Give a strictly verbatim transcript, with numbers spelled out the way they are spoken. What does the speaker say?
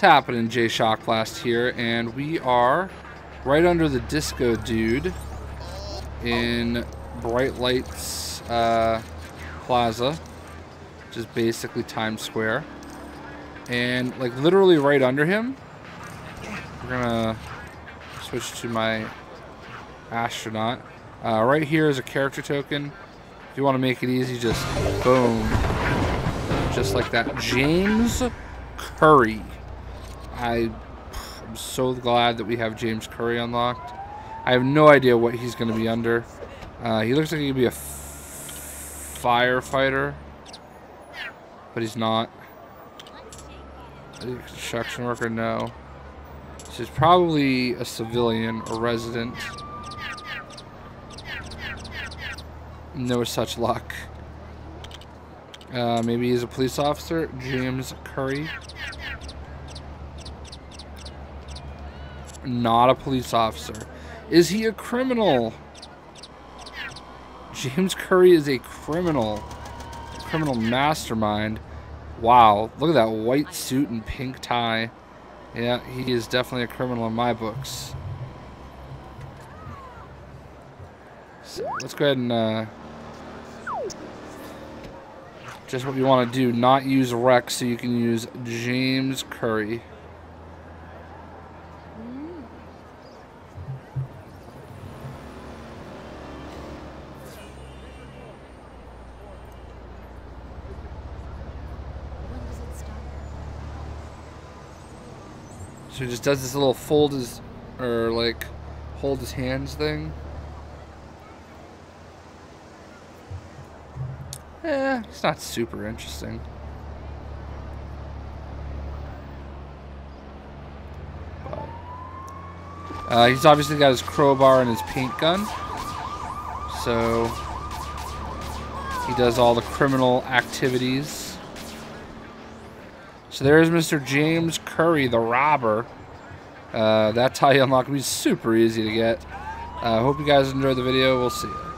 tapping in J-Shock Blast here, and we are right under the Disco Dude in Bright Lights uh, Plaza, which is basically Times Square. And like literally right under him, we're gonna switch to my astronaut. Uh, right here is a character token. If you want to make it easy, just boom, just like that. James Curry. I, I'm so glad that we have James Curry unlocked. I have no idea what he's going to be under. Uh, he looks like he could be a f firefighter, but he's not. Construction worker, no. She's probably a civilian or resident. No such luck. Uh, maybe he's a police officer. James Curry. Not a police officer. Is he a criminal? James Curry is a criminal. Criminal mastermind. Wow, look at that white suit and pink tie. Yeah, he is definitely a criminal in my books. So let's go ahead and... Uh, just what you want to do. Not use Rex, so you can use James Curry. So he just does this little fold his, or like, hold his hands thing. Eh, it's not super interesting. But, uh, he's obviously got his crowbar and his paint gun. So he does all the criminal activities. So there's Mister James Curry, the robber. Uh, that's how you unlock him. He's super easy to get. I uh, hope you guys enjoyed the video. We'll see you.